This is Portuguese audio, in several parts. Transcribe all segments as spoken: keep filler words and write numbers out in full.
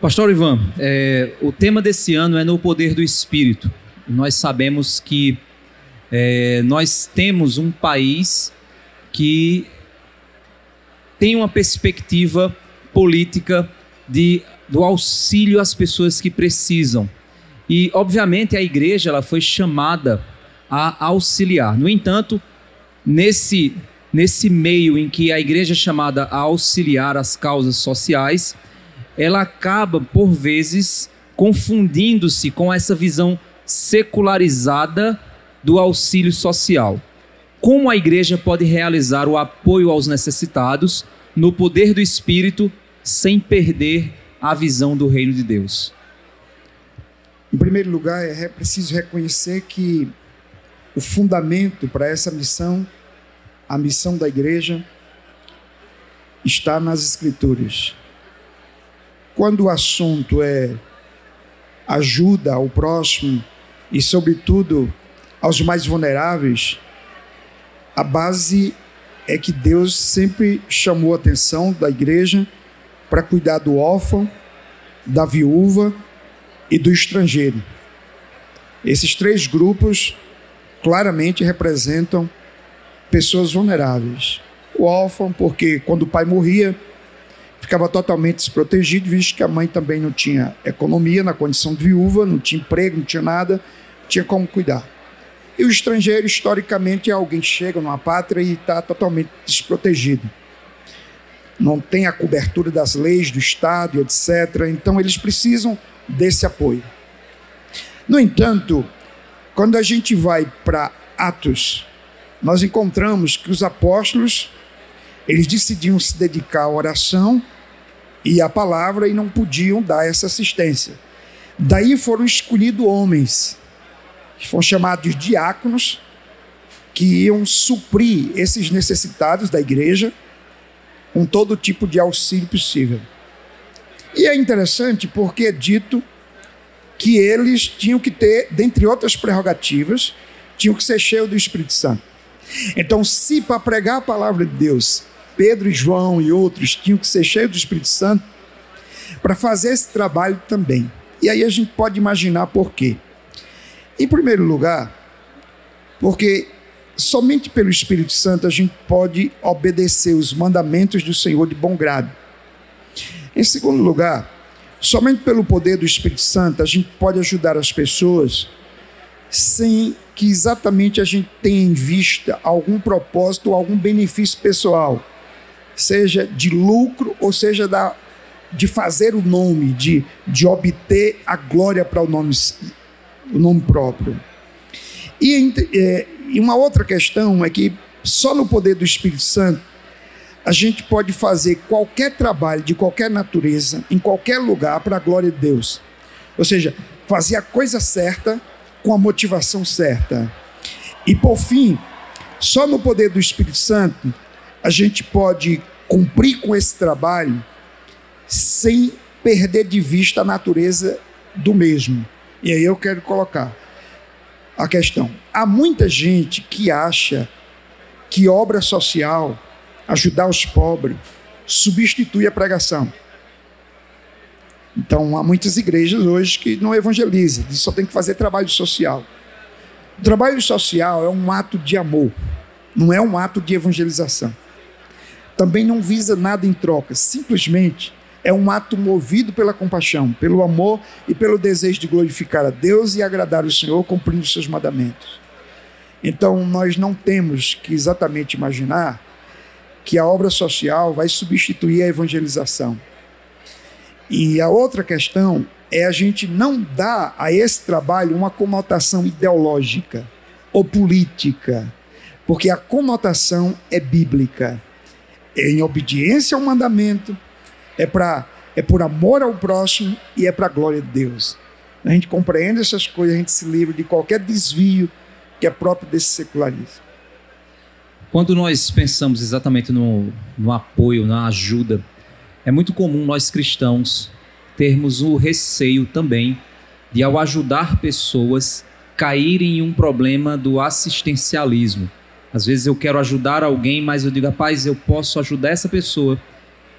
Pastor Ivan, é, o tema desse ano é no poder do Espírito. Nós sabemos que é, nós temos um país que tem uma perspectiva política de, do auxílio às pessoas que precisam. E, obviamente, a igreja ela foi chamada a auxiliar. No entanto, nesse, nesse meio em que a igreja é chamada a auxiliar as causas sociais, ela acaba, por vezes, confundindo-se com essa visão secularizada do auxílio social. Como a igreja pode realizar o apoio aos necessitados no poder do Espírito sem perder a visão do reino de Deus? Em primeiro lugar, é preciso reconhecer que o fundamento para essa missão, a missão da igreja, está nas Escrituras. Quando o assunto é ajuda ao próximo e, sobretudo, aos mais vulneráveis, a base é que Deus sempre chamou a atenção da igreja para cuidar do órfão, da viúva e do estrangeiro. Esses três grupos claramente representam pessoas vulneráveis. O órfão, porque quando o pai morria, ficava totalmente desprotegido, visto que a mãe também não tinha economia, na condição de viúva, não tinha emprego, não tinha nada, não tinha como cuidar. E o estrangeiro, historicamente, é alguém que chega numa pátria e está totalmente desprotegido. Não tem a cobertura das leis, do Estado, etcétera. Então, eles precisam desse apoio. No entanto, quando a gente vai para Atos, nós encontramos que os apóstolos, eles decidiam se dedicar à oração e à palavra e não podiam dar essa assistência. Daí foram escolhidos homens, que foram chamados diáconos, que iam suprir esses necessitados da igreja com todo tipo de auxílio possível. E é interessante porque é dito que eles tinham que ter, dentre outras prerrogativas, tinham que ser cheios do Espírito Santo. Então, se para pregar a palavra de Deus, Pedro e João e outros tinham que ser cheios do Espírito Santo, para fazer esse trabalho também. E aí a gente pode imaginar por quê. Em primeiro lugar, porque somente pelo Espírito Santo a gente pode obedecer os mandamentos do Senhor de bom grado. Em segundo lugar, somente pelo poder do Espírito Santo a gente pode ajudar as pessoas sem que exatamente a gente tenha em vista algum propósito ou algum benefício pessoal, seja de lucro ou seja da, de fazer o nome, de, de obter a glória para o nome, o nome próprio. E, é, e uma outra questão é que só no poder do Espírito Santo a gente pode fazer qualquer trabalho de qualquer natureza, em qualquer lugar, para a glória de Deus. Ou seja, fazer a coisa certa, com a motivação certa. E por fim, só no poder do Espírito Santo a gente pode cumprir com esse trabalho sem perder de vista a natureza do mesmo. E aí eu quero colocar a questão: há muita gente que acha que obra social, ajudar os pobres, substitui a pregação. Então, há muitas igrejas hoje que não evangelizam, que só tem que fazer trabalho social. O trabalho social é um ato de amor, não é um ato de evangelização. Também não visa nada em troca, simplesmente é um ato movido pela compaixão, pelo amor e pelo desejo de glorificar a Deus e agradar o Senhor, cumprindo os seus mandamentos. Então, nós não temos que exatamente imaginar que a obra social vai substituir a evangelização. E a outra questão é a gente não dar a esse trabalho uma conotação ideológica ou política, porque a conotação é bíblica. É em obediência ao mandamento, é, pra, é por amor ao próximo e é para a glória de Deus. A gente compreende essas coisas, a gente se livra de qualquer desvio que é próprio desse secularismo. Quando nós pensamos exatamente no, no apoio, na ajuda, é muito comum nós cristãos termos o receio também de, ao ajudar pessoas, caírem em um problema do assistencialismo. Às vezes eu quero ajudar alguém, mas eu digo, rapaz, eu posso ajudar essa pessoa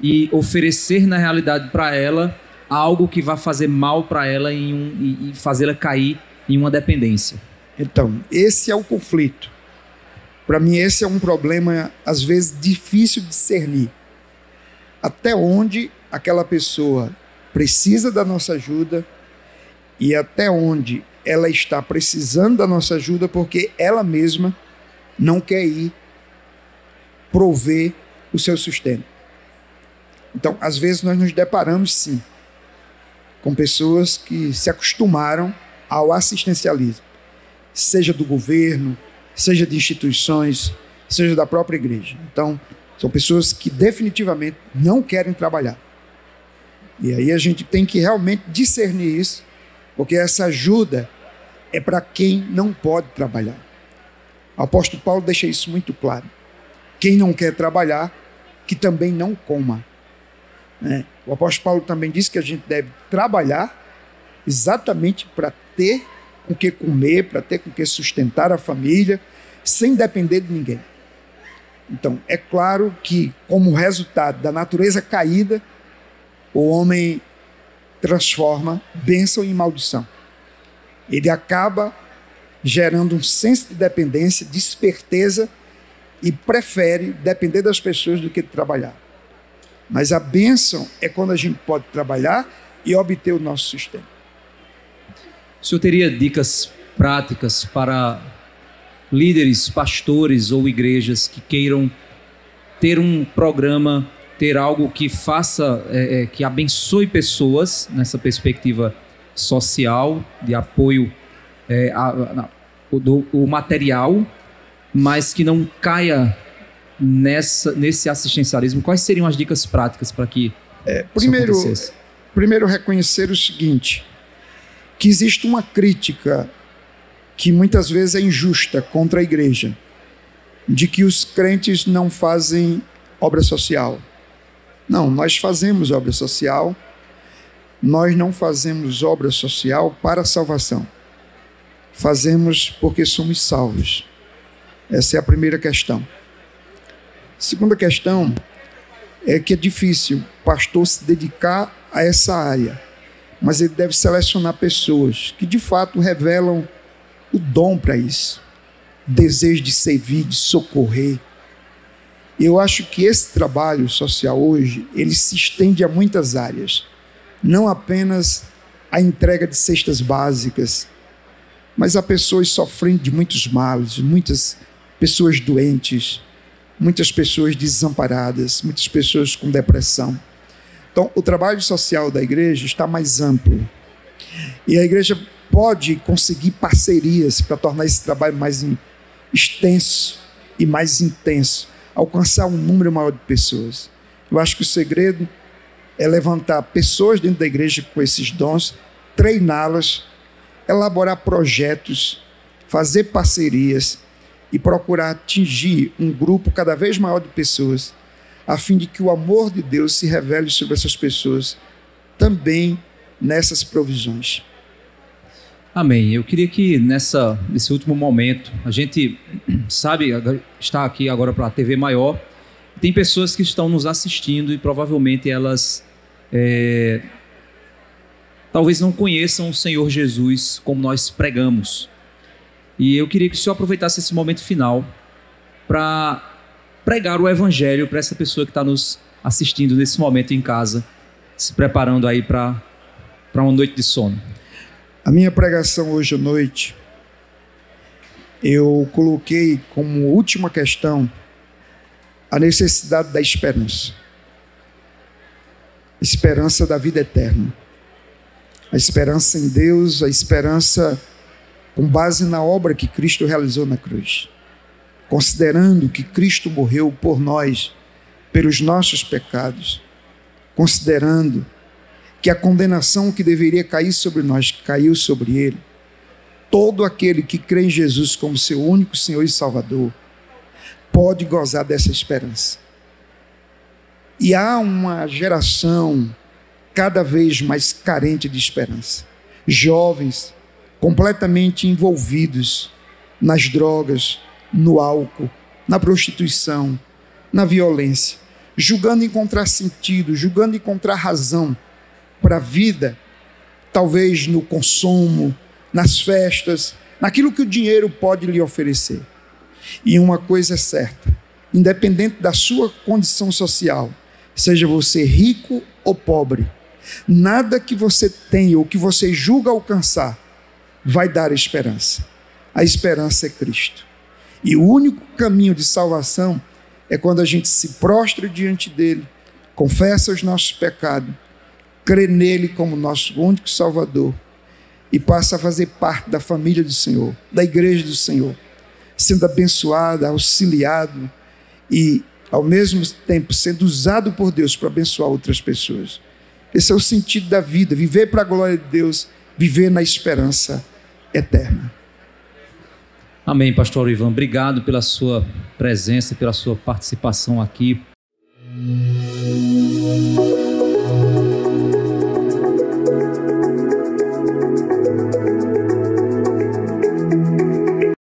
e oferecer na realidade para ela algo que vai fazer mal para ela em um, e, e fazê-la cair em uma dependência. Então, esse é o conflito. Para mim, esse é um problema, às vezes, difícil de discernir. Até onde aquela pessoa precisa da nossa ajuda e até onde ela está precisando da nossa ajuda porque ela mesma não quer ir prover o seu sustento. Então, às vezes, nós nos deparamos, sim, com pessoas que se acostumaram ao assistencialismo, seja do governo, seja de instituições, seja da própria igreja. Então, são pessoas que definitivamente não querem trabalhar. E aí a gente tem que realmente discernir isso, porque essa ajuda é para quem não pode trabalhar. O apóstolo Paulo deixa isso muito claro. Quem não quer trabalhar, que também não coma. Né? O apóstolo Paulo também diz que a gente deve trabalhar exatamente para ter com o que comer, para ter com o que sustentar a família, sem depender de ninguém. Então, é claro que, como resultado da natureza caída, o homem transforma bênção em maldição. Ele acaba gerando um senso de dependência, de esperteza, e prefere depender das pessoas do que trabalhar. Mas a bênção é quando a gente pode trabalhar e obter o nosso sustento. O senhor teria dicas práticas para líderes, pastores ou igrejas que queiram ter um programa, ter algo que faça, é, que abençoe pessoas nessa perspectiva social, de apoio é, a, a, do, o material, mas que não caia nessa, nesse assistencialismo? Quais seriam as dicas práticas para que é, primeiro, isso acontecesse? Primeiro, reconhecer o seguinte, que existe uma crítica que muitas vezes é injusta contra a igreja, de que os crentes não fazem obra social. Não, nós fazemos obra social, nós não fazemos obra social para a salvação. Fazemos porque somos salvos. Essa é a primeira questão. A segunda questão é que é difícil o pastor se dedicar a essa área, mas ele deve selecionar pessoas que de fato revelam o dom para isso, o desejo de servir, de socorrer. Eu acho que esse trabalho social hoje, ele se estende a muitas áreas, não apenas a entrega de cestas básicas, mas a pessoas sofrendo de muitos males, muitas pessoas doentes, muitas pessoas desamparadas, muitas pessoas com depressão. Então, o trabalho social da igreja está mais amplo. E a igreja pode conseguir parcerias para tornar esse trabalho mais extenso e mais intenso, alcançar um número maior de pessoas. Eu acho que o segredo é levantar pessoas dentro da igreja com esses dons, treiná-las, elaborar projetos, fazer parcerias e procurar atingir um grupo cada vez maior de pessoas, a fim de que o amor de Deus se revele sobre essas pessoas, também nessas provisões. Amém. Eu queria que nessa, nesse último momento, a gente sabe, está aqui agora para a T V Maior, tem pessoas que estão nos assistindo e provavelmente elas é, talvez não conheçam o Senhor Jesus como nós pregamos. E eu queria que o senhor aproveitasse esse momento final para pregar o evangelho para essa pessoa que está nos assistindo nesse momento em casa, se preparando aí para para uma noite de sono. A minha pregação hoje à noite, eu coloquei como última questão a necessidade da esperança. A esperança da vida eterna. A esperança em Deus, a esperança com base na obra que Cristo realizou na cruz. Considerando que Cristo morreu por nós, pelos nossos pecados, considerando que a condenação que deveria cair sobre nós, caiu sobre ele, todo aquele que crê em Jesus como seu único Senhor e Salvador, pode gozar dessa esperança. E há uma geração cada vez mais carente de esperança. Jovens completamente envolvidos nas drogas, no álcool, na prostituição, na violência, julgando encontrar sentido, julgando encontrar razão para a vida, talvez no consumo, nas festas, naquilo que o dinheiro pode lhe oferecer. E uma coisa é certa, independente da sua condição social, seja você rico ou pobre, nada que você tenha ou que você julga alcançar vai dar esperança. A esperança é Cristo. E o único caminho de salvação é quando a gente se prostra diante dele, confessa os nossos pecados, crê nele como nosso único Salvador e passa a fazer parte da família do Senhor, da igreja do Senhor, sendo abençoado, auxiliado e, ao mesmo tempo, sendo usado por Deus para abençoar outras pessoas. Esse é o sentido da vida, viver para a glória de Deus, viver na esperança eterna. Amém, pastor Ivan. Obrigado pela sua presença, pela sua participação aqui.